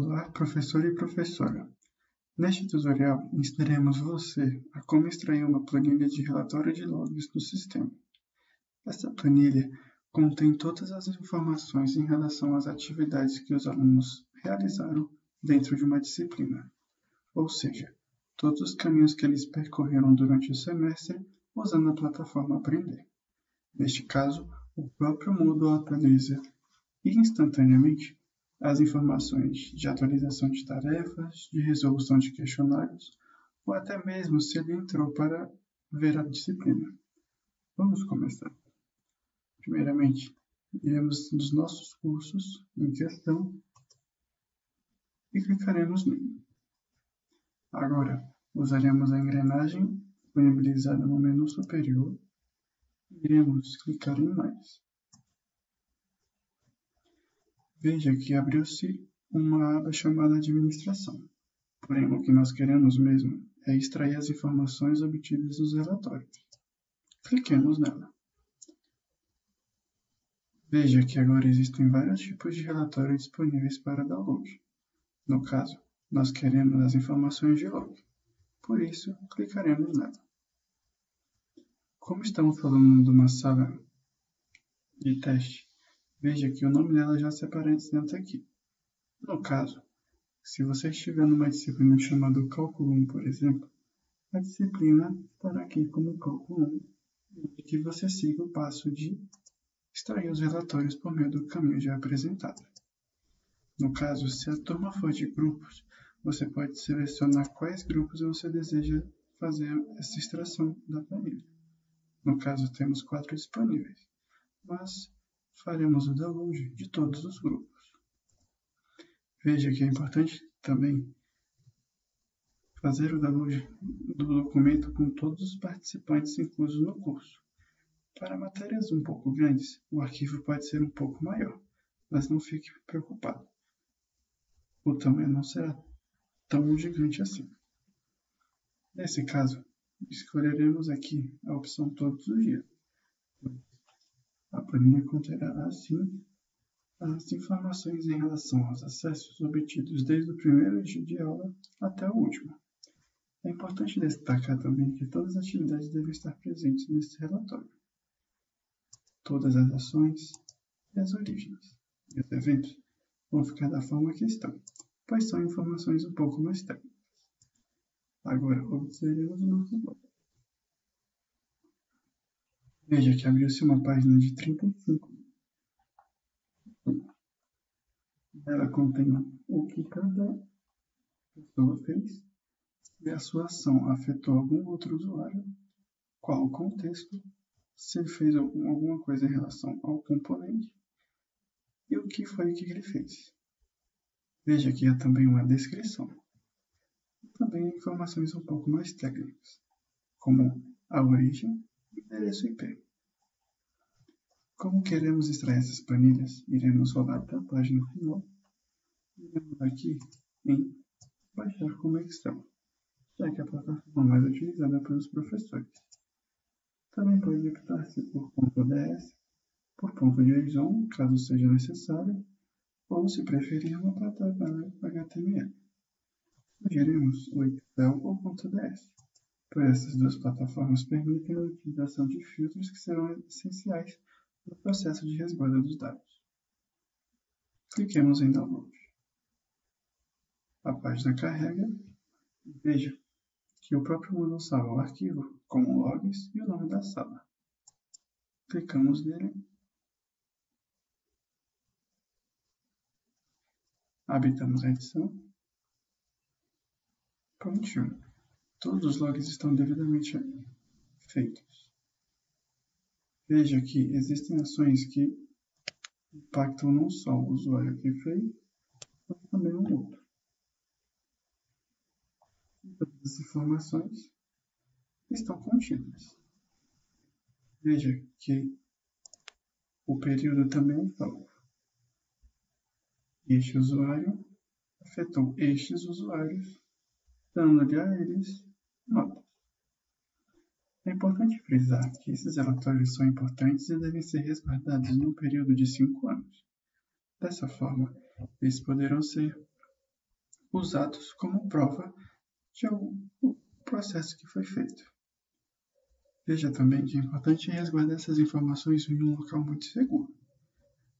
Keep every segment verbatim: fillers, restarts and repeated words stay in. Olá, professor e professora! Neste tutorial, ensinaremos você a como extrair uma planilha de relatório de logs do sistema. Esta planilha contém todas as informações em relação às atividades que os alunos realizaram dentro de uma disciplina, ou seja, todos os caminhos que eles percorreram durante o semestre usando a plataforma Aprender. Neste caso, o próprio Moodle atualiza instantaneamente as informações de atualização de tarefas, de resolução de questionários, ou até mesmo se ele entrou para ver a disciplina. Vamos começar. Primeiramente, iremos nos nossos cursos em questão e clicaremos nele. Agora, usaremos a engrenagem disponibilizada no menu superior e iremos clicar em mais. Veja que abriu-se uma aba chamada Administração, porém o que nós queremos mesmo é extrair as informações obtidas nos relatórios. Cliquemos nela. Veja que agora existem vários tipos de relatórios disponíveis para download. No caso, nós queremos as informações de log, por isso clicaremos nela. Como estamos falando de uma sala de teste, veja que o nome dela já se aparece dentro aqui. No caso, se você estiver numa disciplina chamada Cálculo um, por exemplo, a disciplina estará aqui como Cálculo um, e que você siga o passo de extrair os relatórios por meio do caminho já apresentado. No caso, se a turma for de grupos, você pode selecionar quais grupos você deseja fazer essa extração da planilha. No caso, temos quatro disponíveis, mas faremos o download de todos os grupos. Veja que é importante também fazer o download do documento com todos os participantes inclusos no curso. Para matérias um pouco grandes, o arquivo pode ser um pouco maior, mas não fique preocupado. O tamanho não será tão gigante assim. Nesse caso, escolheremos aqui a opção Todos os Dias. A planilha conterá, assim, as informações em relação aos acessos obtidos desde o primeiro dia de aula até o último. É importante destacar também que todas as atividades devem estar presentes nesse relatório. Todas as ações e as origens e os eventos vão ficar da forma que estão, pois são informações um pouco mais técnicas. Agora, observemos o nosso bloco. Veja que abriu-se uma página de trinta e cinco. Ela contém o que cada pessoa fez, se a sua ação afetou algum outro usuário, qual o contexto, se ele fez algum, alguma coisa em relação ao componente e o que foi que ele fez. Veja que há também uma descrição. E também informações um pouco mais técnicas, como a origem, endereço I P. Como queremos extrair essas planilhas, iremos rolar até a página final e iremos aqui em Baixar como Excel, já que é a plataforma mais utilizada pelos professores. Também pode optar-se por ponto D S, por ponto JSON, caso seja necessário, ou, se preferir, uma plataforma H T M L. Sugerimos o Excel ou ponto D S. Pois essas duas plataformas permitem a utilização de filtros que serão essenciais no processo de resguardo dos dados. Cliquemos em Download. A página carrega e veja que o próprio Moodle salva o arquivo como logs e o nome da sala. Clicamos nele. Habilitamos a edição. Prontinho. Todos os logs estão devidamente feitos. Veja que existem ações que impactam não só o usuário que fez, mas também o outro. Todas as informações estão contidas. Veja que o período também é salvo. Este usuário afetou estes usuários, dando-lhe a eles notas. É importante frisar que esses relatórios são importantes e devem ser resguardados num período de cinco anos. Dessa forma, eles poderão ser os atos como prova de algum processo que foi feito. Veja também que é importante resguardar essas informações em um local muito seguro.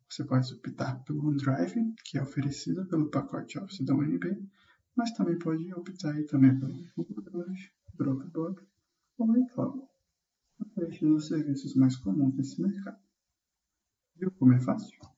Você pode optar pelo OneDrive, que é oferecido pelo pacote Office da U N B, mas também pode optar aí também pelo Google Drive, Dropbox ou iCloud, um dos serviços mais comuns desse mercado. Viu como é fácil?